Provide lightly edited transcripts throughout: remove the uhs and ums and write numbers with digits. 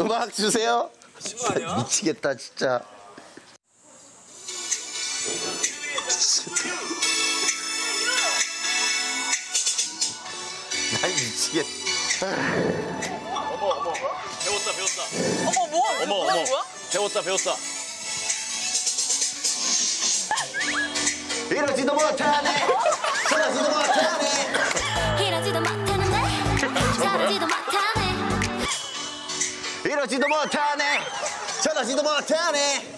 음악 주세요. 미치겠다 진짜. 나 미치겠다. 어머 어머 배웠다 배웠다. 어머 뭐야? 어머 어머 배웠다 배웠다. 이러지도 못하네. 저러지도 못하네. 이러지도 못하는데 저러지도 못하네. 이러지도 못하네 저러지도 못하네.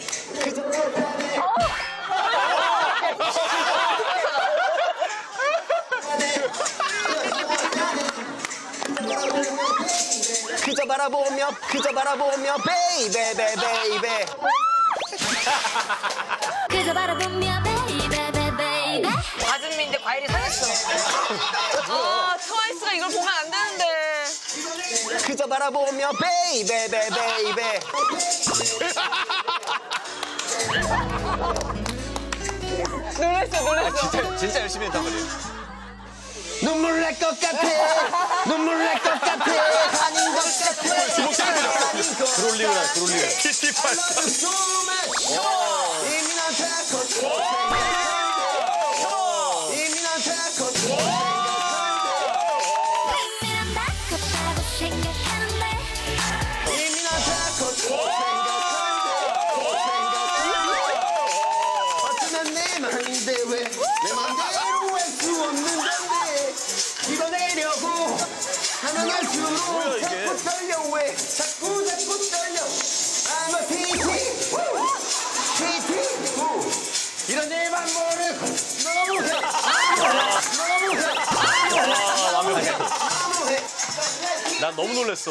그저 바라보며 베이베 베이베 그저 바라보며 베이베 베이베. 가슴인데 과일이 상했어. 아 트와이스가 이걸 보면 안 되는데. 그저 바라보며 베이베 베이베. 놀랬어 놀랬어. 아, 진짜 열심히 했단 말이에요. 눈물 날 것 같아 눈물 날 것 같아 아닌 것 같아. 목소리 들어. 그롤리우라 그롤리우. 키티팔스. 내 맘대로 할 수 없는 건데 이뤄내려고 하면 할수록 자꾸 떨려. 왜 자꾸 떨려. I'm a PT. 이런 내 방법을 너무해 너무해 너무해. 난 너무 놀랬어.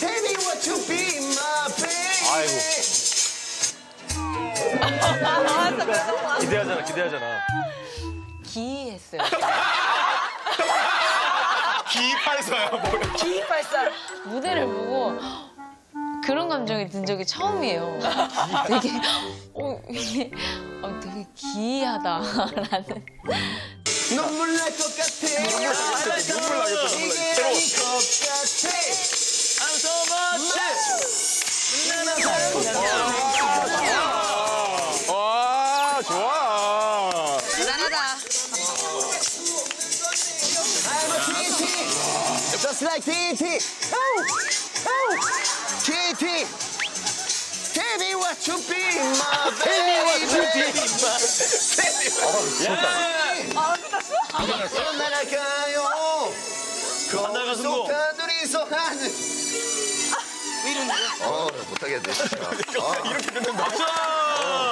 Tell me what you be my baby. 아이고 기대하잖아, 기대하잖아. 기이했어요. 기이팔사야, 뭐야. 기이팔사. 무대를 보고 그런 감정이 든 적이 처음이에요. 되게, 이게 되게 기이하다라는. 눈물 날 것 같아. 눈물 나겠다, 눈물 나겠다. 새로워. I'm so much. Just like TT. Oh, oh, TT. Tell me what you be, my baby. Tell me what you be, my baby. 아, 끝났어? 아, 끝났어? 날아가요. 거기서 둘이서 하는. 이런 거. 못하겠네. 이렇게 끝낸다.